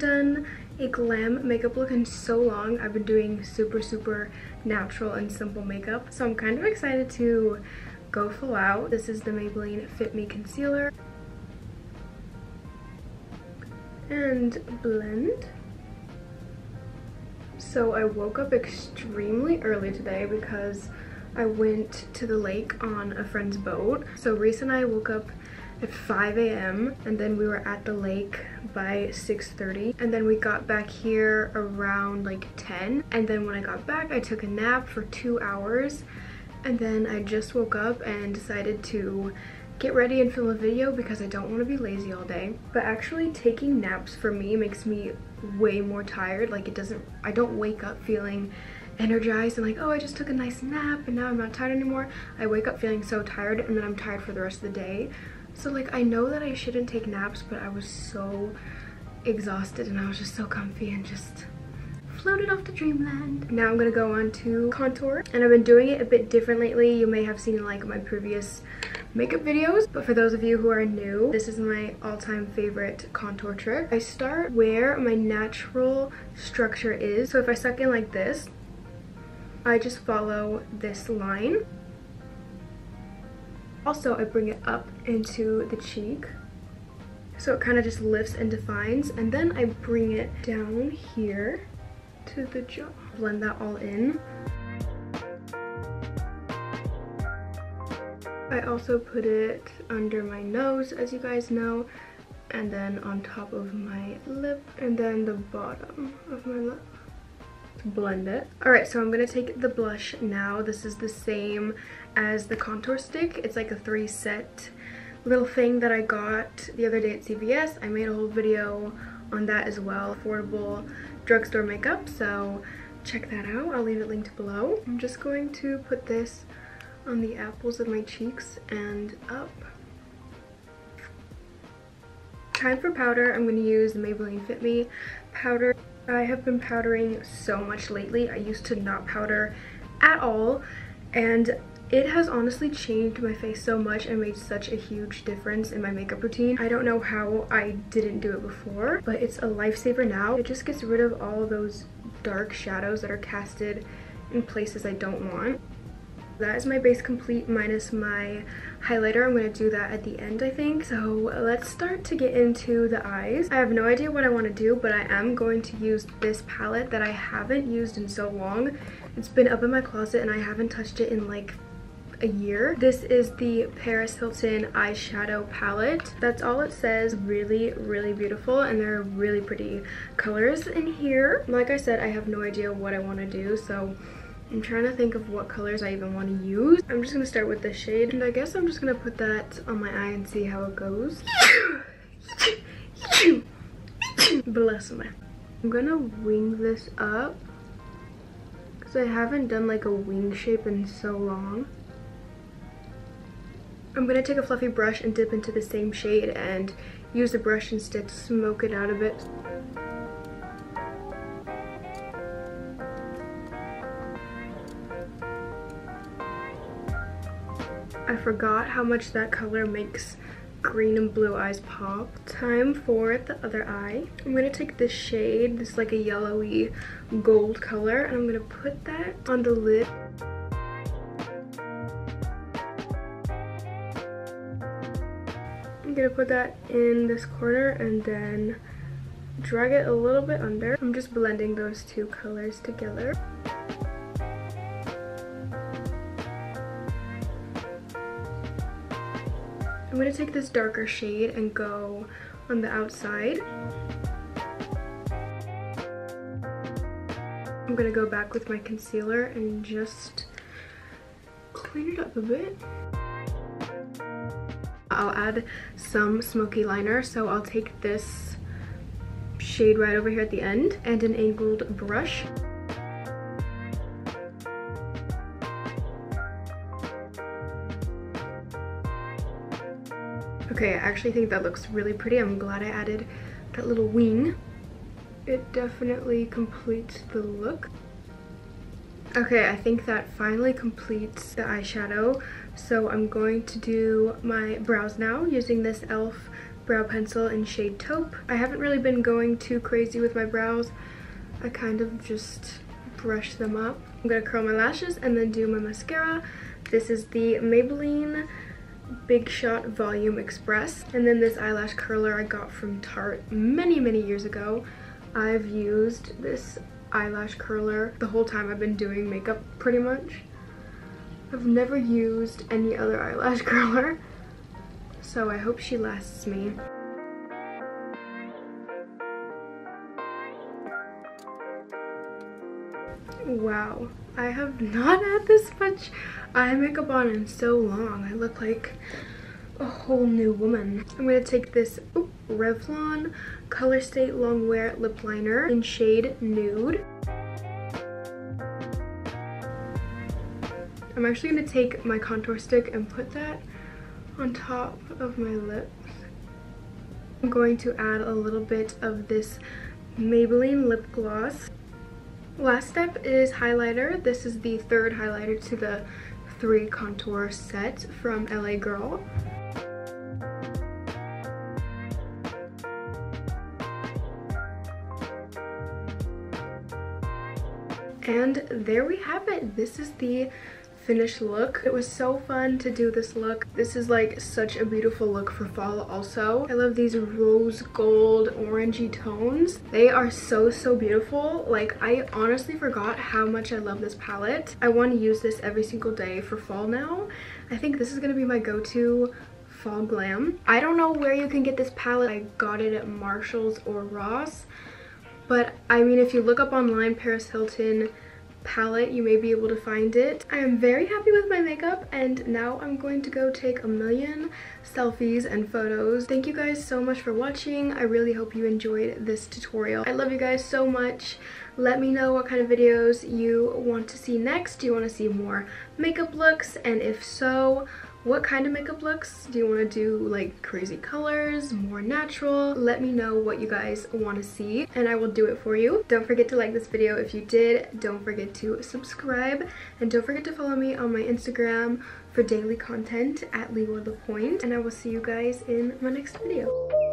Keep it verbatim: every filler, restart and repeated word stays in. done a glam makeup look in so long. I've been doing super, super natural and simple makeup. So I'm kind of excited to go full out. This is the Maybelline Fit Me Concealer. And blend. So I woke up extremely early today because I went to the lake on a friend's boat. So Reese and I woke up at five A M and then we were at the lake by six thirty, and then we got back here around like ten, and then when I got back I took a nap for two hours, and then I just woke up and decided to get ready and film a video because I don't want to be lazy all day. But actually taking naps for me makes me way more tired. Like it doesn't, I don't wake up feeling energized and like, oh, I just took a nice nap and now I'm not tired anymore. I wake up feeling so tired and then I'm tired for the rest of the day. So like, I know that I shouldn't take naps, but I was so exhausted and I was just so comfy and just floated off to dreamland. Now I'm gonna go on to contour, and I've been doing it a bit different lately. You may have seen like my previous makeup videos, but for those of you who are new, this is my all-time favorite contour trick. I start where my natural structure is. So if I suck in like this, I just follow this line. Also, I bring it up into the cheek, so it kind of just lifts and defines, and then I bring it down here to the jaw. Blend that all in. I also put it under my nose, as you guys know, and then on top of my lip, and then the bottom of my lip. Blend it. Alright, so I'm gonna take the blush now. This is the same as the contour stick. It's like a three set little thing that I got the other day at C V S. I made a whole video on that as well. Affordable drugstore makeup, so check that out. I'll leave it linked below. I'm just going to put this on the apples of my cheeks and up. Time for powder. I'm gonna use the Maybelline Fit Me powder. I have been powdering so much lately. I used to not powder at all, and it has honestly changed my face so much and made such a huge difference in my makeup routine. I don't know how I didn't do it before, but it's a lifesaver now. It just gets rid of all those dark shadows that are casted in places I don't want. That is my base complete minus my highlighter. I'm going to do that at the end, I think. So let's start to get into the eyes. I have no idea what I want to do, but I am going to use this palette that I haven't used in so long. It's been up in my closet and I haven't touched it in like a year. This is the Paris Hilton eyeshadow palette. That's all it says. Really, really beautiful, and there are really pretty colors in here. Like I said, I have no idea what I want to do, so I'm trying to think of what colors I even want to use. I'm just going to start with this shade, and I guess I'm just going to put that on my eye and see how it goes. Bless me. I'm going to wing this up because I haven't done like a wing shape in so long. I'm going to take a fluffy brush and dip into the same shade and use the brush instead to smoke it out a bit. I forgot how much that color makes green and blue eyes pop. Time for the other eye. I'm going to take this shade, this like a yellowy gold color, and I'm going to put that on the lid. I'm going to put that in this corner and then drag it a little bit under. I'm just blending those two colors together. I'm going to take this darker shade and go on the outside. I'm going to go back with my concealer and just clean it up a bit. I'll add some smoky liner, so I'll take this shade right over here at the end and an angled brush. Okay, I actually think that looks really pretty. I'm glad I added that little wing. It definitely completes the look. Okay, I think that finally completes the eyeshadow. So I'm going to do my brows now using this Elf brow pencil in shade taupe. I haven't really been going too crazy with my brows. I kind of just brush them up. I'm gonna curl my lashes and then do my mascara. This is the Maybelline Big Shot Volume Express, and then this eyelash curler I got from Tarte many many years ago. I've used this eyelash curler the whole time I've been doing makeup pretty much. I've never used any other eyelash curler, so I hope she lasts me. Wow, I have not had this much eye makeup on in so long. I look like a whole new woman. I'm gonna take this ooh, Revlon ColorStay Longwear Lip Liner in shade Nude. I'm actually gonna take my contour stick and put that on top of my lips. I'm going to add a little bit of this Maybelline lip gloss. Last step is highlighter. This is the third highlighter to the three contour set from L A Girl. And there we have it. This is the finished look. It was so fun to do this look. This is like such a beautiful look for fall also. I love these rose gold orangey tones. They are so so beautiful. Like, I honestly forgot how much I love this palette. I want to use this every single day for fall now. I think this is gonna be my go-to fall glam. I don't know where you can get this palette. I got it at Marshall's or Ross, but I mean, if you look up online Paris Hilton palette, you may be able to find it. I am very happy with my makeup, and now I'm going to go take a million selfies and photos. Thank you guys so much for watching. I really hope you enjoyed this tutorial. I love you guys so much. Let me know what kind of videos you want to see next. Do you want to see more makeup looks? And if so, what kind of makeup looks? Do you want to do like crazy colors, more natural? Let me know what you guys want to see and I will do it for you. Don't forget to like this video if you did. Don't forget to subscribe, and don't forget to follow me on my Instagram for daily content at Liora LaPointe, and I will see you guys in my next video.